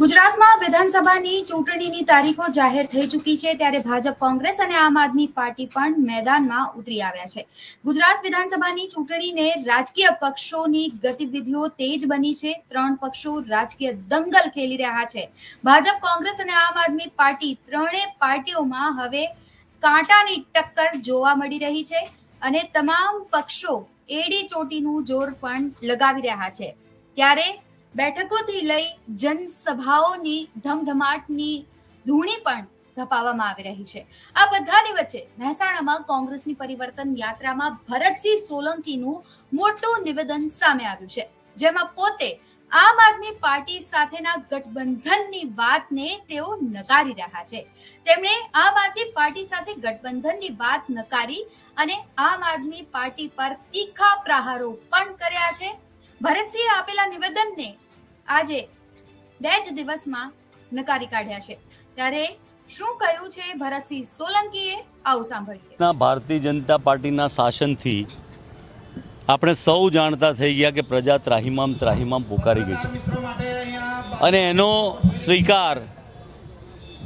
ગુજરાતમાં વિધાનસભાની ચૂંટણીની તારીખો જાહેર થઈ ચૂકી છે ત્યારે ભાજપ કોંગ્રેસ અને આમ આદમી પાર્ટી પણ મેદાનમાં ઉતરી આવ્યા છે। ગુજરાત વિધાનસભાની ચૂંટણીને રાજકીય પક્ષોની ગતિવિધિઓ તેજ બની છે। ત્રણ પક્ષો રાજકીય દંગલ ખેલી રહ્યા છે। ભાજપ કોંગ્રેસ અને આમ આદમી પાર્ટી ત્રણેય પાર્ટીઓમાં હવે કાંટાની ટક્કર જોવા મળી રહી છે અને તમામ પક્ષો એડી ચોટીનું જોર પણ લગાવી રહ્યા છે। ત્યારે બેઠકોથી લઈ જનસભાઓની ધમધમાટની ધૂણી પણ ધપાવવામાં આવી રહી છે। આ બધાની વચ્ચે મહેસાણામાં કોંગ્રેસની પરિવર્તન યાત્રામાં ભરતસિંહ સોલંકીનું મોટું નિવેદન સામે આવ્યું છે, જેમાં પોતે આમ આદમી પાર્ટી સાથેના ગઠબંધનની વાતને તેઓ નકારી રહ્યા છે। તેમણે આમ આદમી પાર્ટી સાથે ગઠબંધનની વાત નકારી અને આમ આદમી પાર્ટી પર તીખા પ્રહારો પણ કર્યા છે। ભરતસિંહે આપેલા નિવેદનને આજે 2 જ દિવસમાં નકારી કાઢ્યા છે। ત્યારે શું કહ્યું છે ભરતસિંહ સોલંકીએ, આવું સાંભળીએ। ભારતીય જનતા પાર્ટીના શાસનથી આપણે સૌ જાણતા થઈ ગયા કે પ્રજા ત્રાહિમામ ત્રાહિમામ પોકારી ગઈ છે અને એનો સ્વીકાર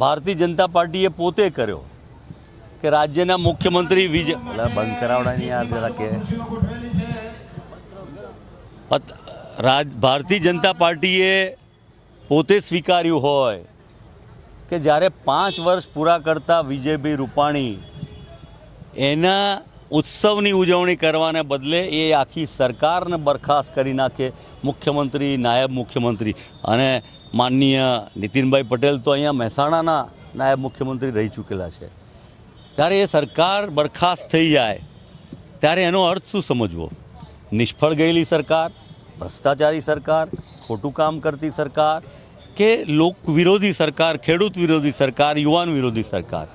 ભારતીય જનતા પાર્ટીએ પોતે કર્યો કે રાજ્યના મુખ્યમંત્રી વિજય બંધ કરાવડાની યાર કે ભારતીય જનતા પાર્ટીએ પોતે સ્વીકાર્યું હોય કે જ્યારે 5 વર્ષ પૂરા કરતા વિજયભાઈ રૂપાણી એના उत्सवनी उजवणी करवाने बदले ये आखी सरकार ने बर्खास्त करी नाखे। मुख्यमंत्री नायब मुख्यमंत्री अने माननीय नितिनभाई पटेल तो अहींया महेसाणाना नायब मुख्यमंत्री रही चूकेला छे। त्यारे ये सरकार बर्खास्त थई जाए त्यारे एनो अर्थ शुं समजवो? निष्फळ गयेली सरकार, भ्रष्टाचारी सरकार, खोटुं काम करती सरकार के लोक विरोधी सरकार, खेडूत विरोधी सरकार, युवान विरोधी सरकार।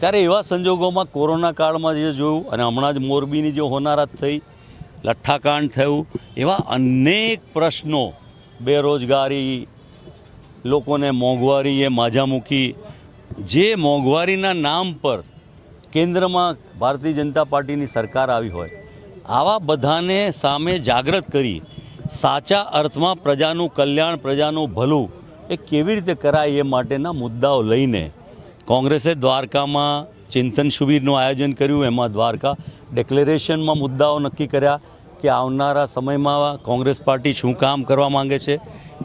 ત્યારે એવા સંજોગોમાં કોરોના કાળમાં જે જોયું અને હમણાં જ મોરબીની જે હોનારત થઈ, લઠ્ઠાકાંડ થયું, એવા અનેક પ્રશ્નો, બેરોજગારી, લોકોને મોંઘવારી, એ માજામુખી, જે મોંઘવારીના નામ પર કેન્દ્રમાં ભારતીય જનતા પાર્ટીની સરકાર આવી હોય, આવા બધાને સામે જાગૃત કરી સાચા અર્થમાં પ્રજાનું કલ્યાણ, પ્રજાનું ભલું એ કેવી રીતે કરાય એ માટેના મુદ્દાઓ લઈને કોંગ્રેસે દ્વારકામાં ચિંતન શિબિરનું આયોજન કર્યું। એમાં દ્વારકા ડિક્લેરેશનમાં મુદ્દાઓ નક્કી કર્યા કે આવનારા સમયમાં કોંગ્રેસ પાર્ટી શું કામ કરવા માગે છે।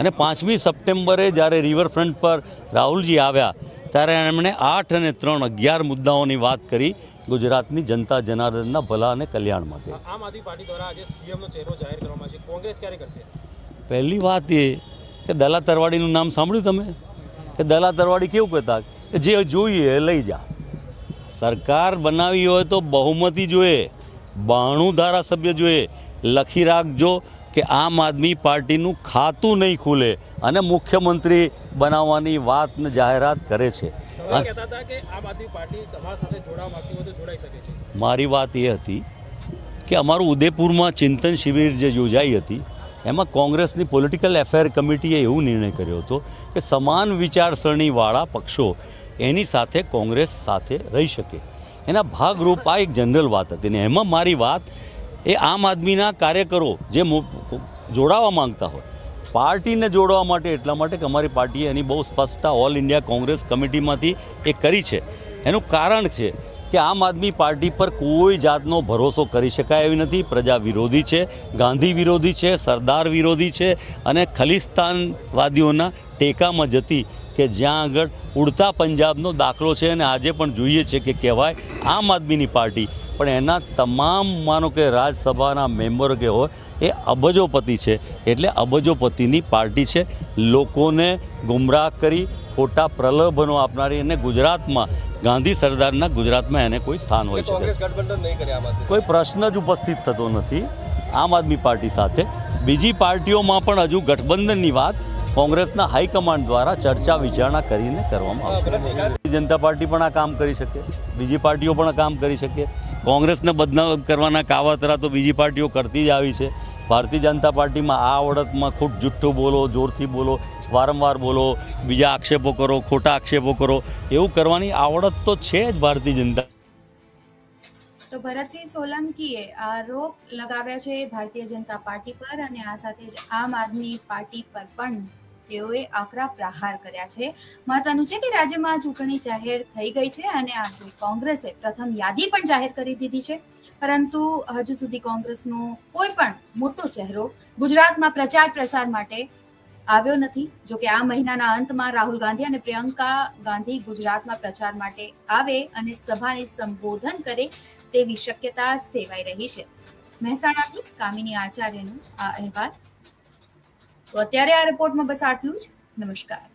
અને 5મી સપ્ટેમ્બરે જ્યારે રિવરફ્રન્ટ પર રાહુલજી આવ્યા ત્યારે એમણે 8 અને 3, 11 મુદ્દાઓની વાત કરી ગુજરાતની જનતા જનાર્દનના ભલા અને કલ્યાણ માટે। આમ આદમી પાર્ટી દ્વારા આજે સીએમનો ચહેરો જાહેર કરવામાં છે, કોંગ્રેસ ક્યારે કરશે? પહેલી વાત એ કે દલા તરવાડીનું નામ સાંભળ્યું તમે? કે દલા તરવાડી કેવું કહેતા, જે જોઈએ લઈ જા। સરકાર બનાવી હોય તો બહુમતી જોઈએ, 92 ધારાસભ્ય જોઈએ। લખી રાખજો કે આમ આદમી પાર્ટીનું ખાતું નહીં ખુલે અને મુખ્યમંત્રી બનાવવાની વાતને જાહેરાત કરે છે। મારી વાત એ હતી કે અમારું ઉદયપુરમાં ચિંતન શિબિર જે યોજાઈ હતી એમાં કોંગ્રેસની પોલિટિકલ એફેર કમિટીએ એવો નિર્ણય કર્યો હતો કે સમાન વિચારસરણીવાળા પક્ષો એની સાથે કોંગ્રેસ સાથે રહી શકે, એના ભાગરૂપ આ એક જનરલ વાત હતી। ને એમાં મારી વાત એ આમ આદમીના કાર્યકરો જે જોડાવા માંગતા હોય પાર્ટીને જોડવા માટે, એટલા માટે કે અમારી પાર્ટીએ એની બહુ સ્પષ્ટતા ઓલ ઇન્ડિયા કોંગ્રેસ કમિટીમાંથી એ કરી છે। એનું કારણ છે કે આમ આદમી પાર્ટી પર કોઈ જાતનો ભરોસો કરી શકાય એવી નથી। પ્રજા વિરોધી છે, ગાંધી વિરોધી છે, સરદાર વિરોધી છે અને ખલિસ્તાનવાદીઓના ટેકામાં જતી કે જ્યાં આગળ ઉડતા પંજાબનો દાખલો છે। અને આજે પણ જોઈએ છે કે કહેવાય આમ આદમીની પાર્ટી પણ એના તમામ માનો કે રાજ્યસભાના મેમ્બરો કે હોય એ અબજોપતિ છે, એટલે અબજોપતિની પાર્ટી છે। લોકોને ગુમરાહ કરી ખોટા પ્રલોભનો આપનારી અને ગુજરાતમાં ગાંધી સરદારના ગુજરાતમાં એને કોઈ સ્થાન હોય છે, કોઈ પ્રશ્ન જ ઉપસ્થિત થતો નથી આમ આદમી પાર્ટી સાથે। બીજી પાર્ટીઓમાં પણ હજુ ગઠબંધનની વાત કોંગ્રેસના હાઈકમાન્ડ દ્વારા ચર્ચા વિચારણા કરીને કરવામાં આવશે। ભારતીય જનતા પાર્ટી પણ આ કામ કરી શકે, બીજી પાર્ટીઓ પણ આ કામ કરી શકે। કોંગ્રેસને બદનામ કરવાના કાવતરા તો બીજી પાર્ટીઓ કરતી જ આવી છે। ભારતીય જનતા પાર્ટીમાં આ ઓળખમાં ખોટ જુઠ્ઠું બોલો, જોરથી બોલો, વારંવાર બોલો, બીજા આક્ષેપો કરો, ખોટા આક્ષેપો કરો, એવું કરવાની આવડત તો છે જ ભારતીય જનતા। તો ભરતસિંહ સોલંકીએ આરોપ લગાવ્યા છે ભારતીય જનતા પાર્ટી પર અને આ સાથે જ આમ આદમી પાર્ટી પર પણ। તેઓએ આકરા પ્રહાર કર્યા છે। મહત્વનું છે કે રાજ્યમાં ચૂંટણી જાહેર થઈ ગઈ છે અને આજે કોંગ્રેસે પ્રથમ યાદી પણ જાહેર કરી દીધી છે, પરંતુ હજુ સુધી કોંગ્રેસનો કોઈ પણ મોટો ચહેરો ગુજરાતમાં પ્રચાર પ્રસાર માટે આવ્યો નથી। જો કે આ મહિનાના અંતમાં રાહુલ ગાંધી અને પ્રિયંકા ગાંધી ગુજરાતમાં પ્રચાર માટે આવે અને સભાને સંબોધન કરે તેવી શક્યતા સેવાઈ રહી છે। મહેસાણાથી કામિની આચાર્યનો આ અહેવાલ। તો અત્યારે આ રિપોર્ટમાં બસ આટલું જ। નમસ્કાર।